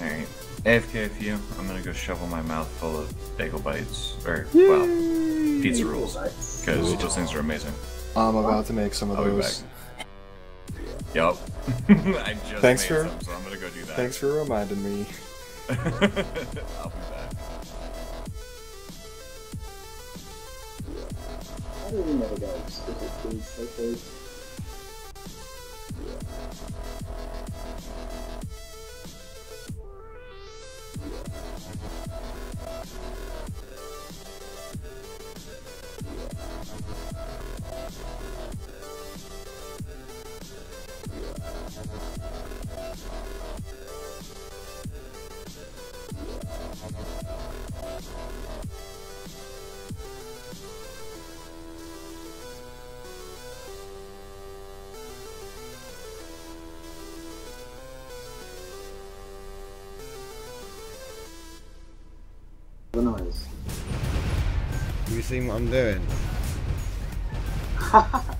Alright. AFK a few. I'm gonna go shovel my mouth full of bagel bites. Or, yay! Well, pizza rolls. Because those things are amazing. I'm about to make some of those. Yup. I just made some, so I'm gonna go do that. Thanks for reminding me. I'll be back. I don't even know about explicit foods like those. You see what I'm doing? I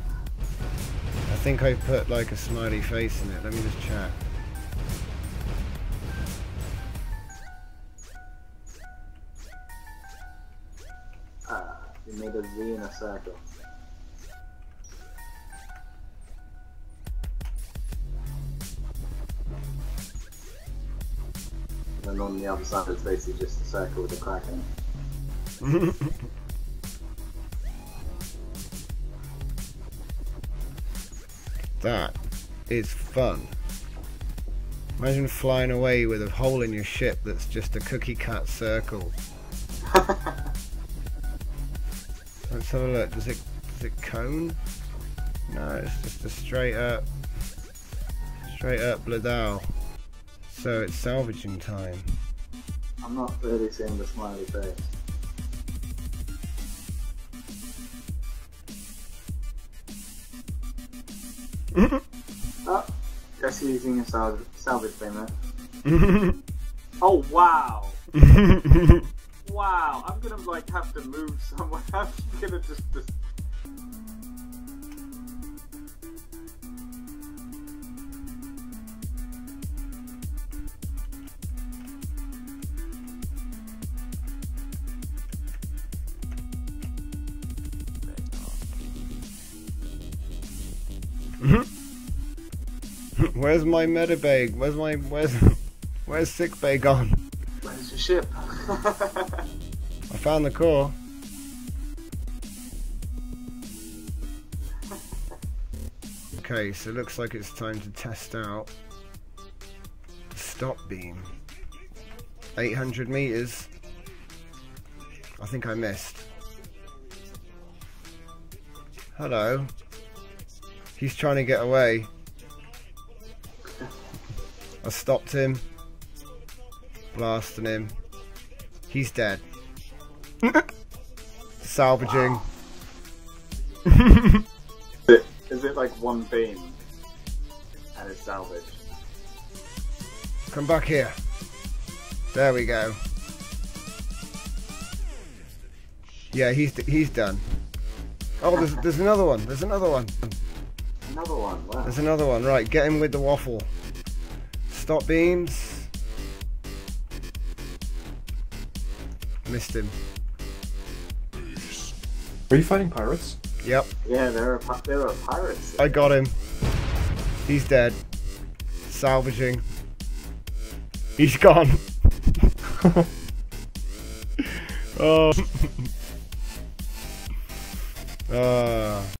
think I put like a smiley face in it. Let me just check. You made a Z in a circle. And on the other side, it's basically just a circle with a crack in it. That is fun. Imagine flying away with a hole in your ship that's just a cookie cut circle. Let's have a look. Does it cone? No, it's just a straight up bladao. So it's salvaging time. I'm not really seeing the smiley face. Oh, guess you're using a salvage payment. Oh wow! Wow, I'm gonna like have to move somewhere. I'm gonna just... Where's my metabag? Where's sickbay gone? Where's your ship? I found the core. Okay, so it looks like it's time to test out the stop beam. 800 meters. I think I missed. Hello. He's trying to get away. I stopped him, blasting him, he's dead. Salvaging. Wow. Is it like one beam and it's salvaged? Come back here. There we go. Yeah, he's done. Oh, there's another one, there's another one. Another one, wow. There's another one, right, get him with the waffle. Stop beams. Missed him. Were you fighting pirates? Yep. Yeah, there are pirates. I got him. He's dead. Salvaging. He's gone. Oh.